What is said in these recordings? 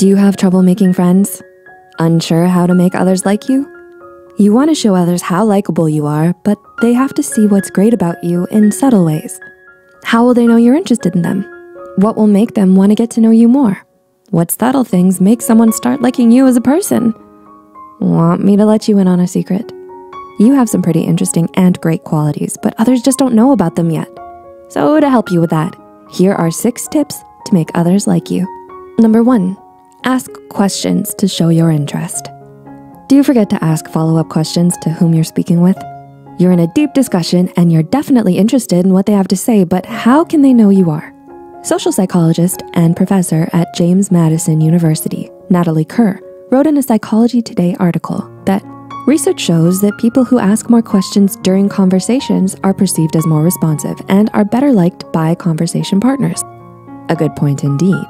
Do you have trouble making friends? Unsure how to make others like you? You want to show others how likable you are, but they have to see what's great about you in subtle ways. How will they know you're interested in them? What will make them want to get to know you more? What subtle things make someone start liking you as a person? Want me to let you in on a secret? You have some pretty interesting and great qualities, but others just don't know about them yet. So to help you with that, here are 6 tips to make others like you. Number 1, ask questions to show your interest. Do you forget to ask follow-up questions to whom you're speaking with? You're in a deep discussion and you're definitely interested in what they have to say, but how can they know you are? Social psychologist and professor at James Madison University, Natalie Kerr, wrote in a Psychology Today article that research shows that people who ask more questions during conversations are perceived as more responsive and are better liked by conversation partners. A good point indeed.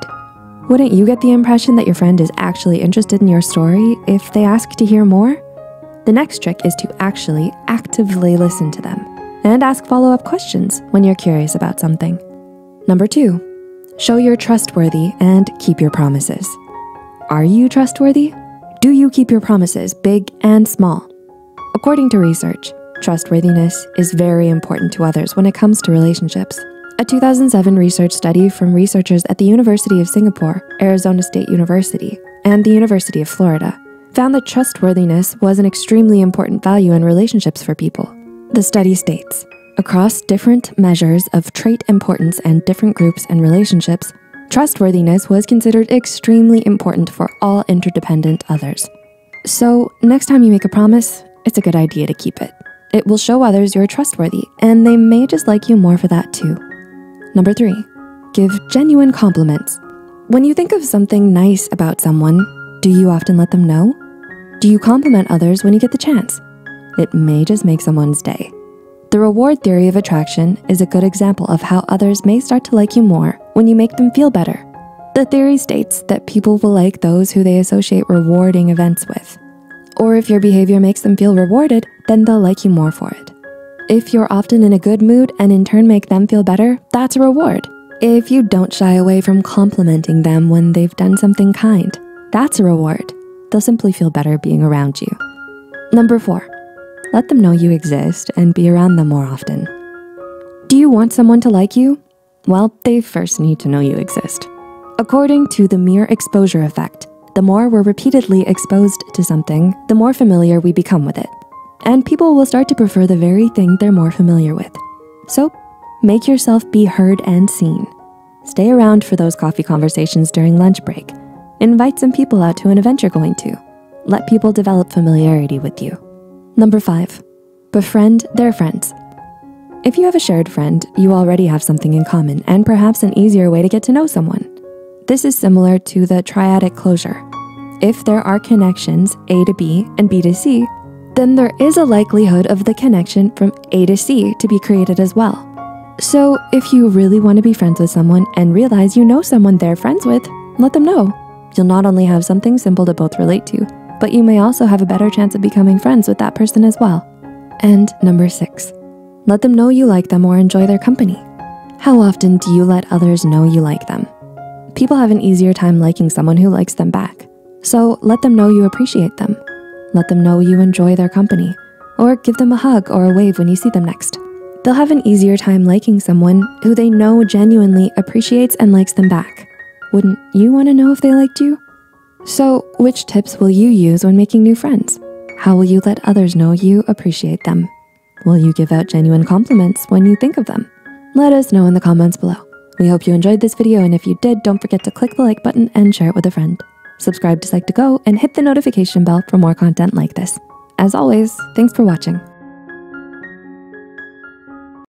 Wouldn't you get the impression that your friend is actually interested in your story if they ask to hear more? The next trick is to actually actively listen to them and ask follow-up questions when you're curious about something. Number 2, show you're trustworthy and keep your promises. Are you trustworthy? Do you keep your promises, big and small? According to research, trustworthiness is very important to others when it comes to relationships. A 2007 research study from researchers at the University of Singapore, Arizona State University, and the University of Florida found that trustworthiness was an extremely important value in relationships for people. The study states, across different measures of trait importance and different groups and relationships, trustworthiness was considered extremely important for all interdependent others. So next time you make a promise, it's a good idea to keep it. It will show others you're trustworthy, and they may just like you more for that too. Number 3, give genuine compliments. When you think of something nice about someone, do you often let them know? Do you compliment others when you get the chance? It may just make someone's day. The reward theory of attraction is a good example of how others may start to like you more when you make them feel better. The theory states that people will like those who they associate rewarding events with. Or if your behavior makes them feel rewarded, then they'll like you more for it. If you're often in a good mood and in turn make them feel better, that's a reward. If you don't shy away from complimenting them when they've done something kind, that's a reward. They'll simply feel better being around you. Number 4, let them know you exist and be around them more often. Do you want someone to like you? Well, they first need to know you exist. According to the mere exposure effect, the more we're repeatedly exposed to something, the more familiar we become with it. And people will start to prefer the very thing they're more familiar with. So make yourself be heard and seen. Stay around for those coffee conversations during lunch break. Invite some people out to an event you're going to. Let people develop familiarity with you. Number 5, befriend their friends. If you have a shared friend, you already have something in common and perhaps an easier way to get to know someone. This is similar to the triadic closure. If there are connections A to B and B to C, then there is a likelihood of the connection from A to C to be created as well. So if you really want to be friends with someone and realize you know someone they're friends with, let them know. You'll not only have something simple to both relate to, but you may also have a better chance of becoming friends with that person as well. And number 6, let them know you like them or enjoy their company. How often do you let others know you like them? People have an easier time liking someone who likes them back. So let them know you appreciate them. Let them know you enjoy their company, or give them a hug or a wave when you see them next. They'll have an easier time liking someone who they know genuinely appreciates and likes them back. Wouldn't you want to know if they liked you? So which tips will you use when making new friends? How will you let others know you appreciate them? Will you give out genuine compliments when you think of them? Let us know in the comments below. We hope you enjoyed this video, and if you did, don't forget to click the like button and share it with a friend. Subscribe to Psych2Go and hit the notification bell for more content like this. As always, thanks for watching.